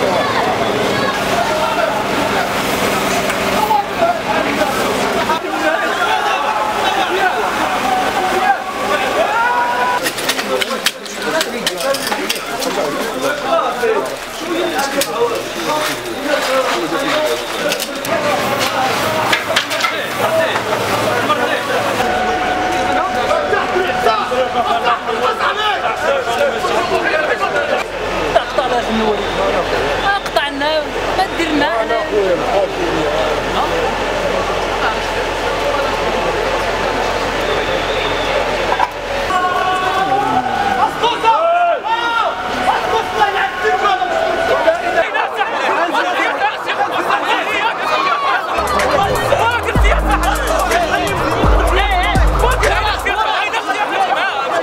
Gracias.